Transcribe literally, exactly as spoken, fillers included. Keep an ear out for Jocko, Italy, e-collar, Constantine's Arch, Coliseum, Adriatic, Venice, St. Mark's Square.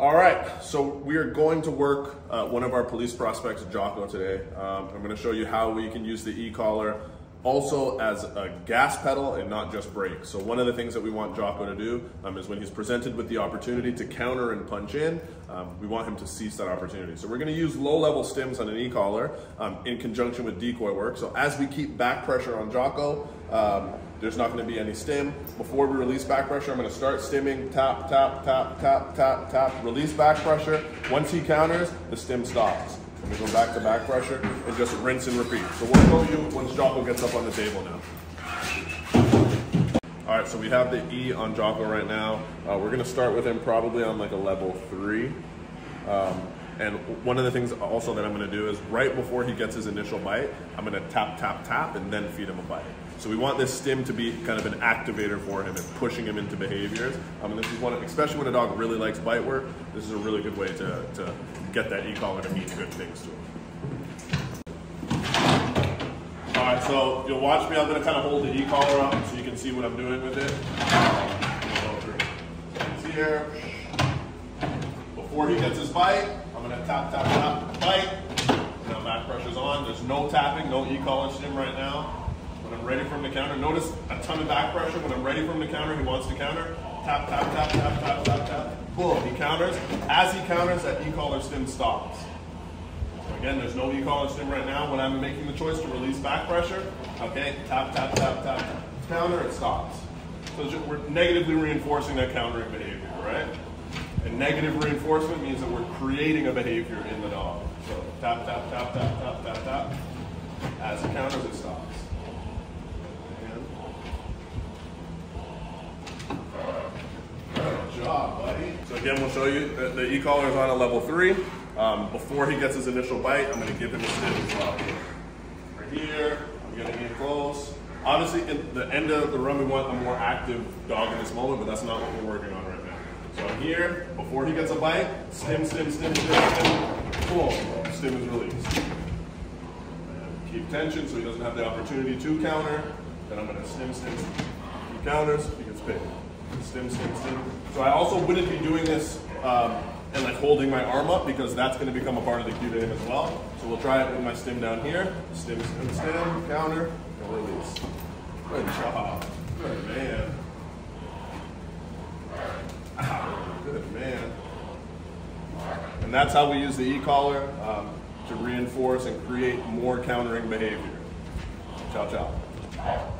All right, so we are going to work uh, one of our police prospects, Jocko, today. Um, I'm gonna show you how we can use the e-collar also as a gas pedal and not just brake. So one of the things that we want Jocko to do um, is when he's presented with the opportunity to counter and punch in, um, we want him to seize that opportunity. So we're gonna use low level stims on an e-collar um, in conjunction with decoy work. So as we keep back pressure on Jocko, um, there's not gonna be any stim. Before we release back pressure, I'm gonna start stimming, tap, tap, tap, tap, tap, tap, release back pressure. Once he counters, the stim stops. We go back to back pressure and just rinse and repeat. So we'll show you once Jocko gets up on the table now. All right, so we have the E on Jocko right now. Uh, we're gonna start with him probably on like a level three. Um, and one of the things also that I'm gonna do is right before he gets his initial bite, I'm gonna tap, tap, tap, and then feed him a bite. So we want this stim to be kind of an activator for him and pushing him into behaviors. Um, and this is one, especially when a dog really likes bite work, this is a really good way to, to get that e-collar to mean good things to him. All right, so you'll watch me. I'm gonna kind of hold the e-collar up so you can see what I'm doing with it. He's here. Before he gets his bite, I'm gonna tap, tap, tap, bite. Now back pressure's on. There's no tapping, no e-collar stim right now. When I'm ready for him to counter, notice a ton of back pressure. When I'm ready for him to counter, he wants to counter. Tap, tap, tap, tap, tap, tap, tap. Boom, he counters. As he counters, that e-collar stim stops. So again, there's no e-collar stim right now. When I'm making the choice to release back pressure, okay, tap, tap, tap, tap, tap. Counter, it stops. So we're negatively reinforcing that countering behavior, right? And negative reinforcement means that we're creating a behavior in the dog. So tap, tap, tap, tap, tap, tap, tap. As he counters, it stops. So again, we'll show you that the e-collar is on a level three. Um, before he gets his initial bite, I'm going to give him a stim as well. Right here, I'm going to get close. Obviously, in the end of the run, we want a more active dog in this moment, but that's not what we're working on right now. So I'm here, before he gets a bite, stim, stim, stim, stim, stim. Cool. Stim is released. And keep tension so he doesn't have the opportunity to counter. Then I'm going to stim, stim, stim. He counters, he gets picked. Stim, stim, stim. So I also wouldn't be doing this um, and like holding my arm up because that's going to become a part of the cue to him as well. So we'll try it with my stim down here. Stim, stim, stim, counter, and release. Good job. Good man. Ow, good man. And that's how we use the e-collar um, to reinforce and create more countering behavior. Ciao, ciao.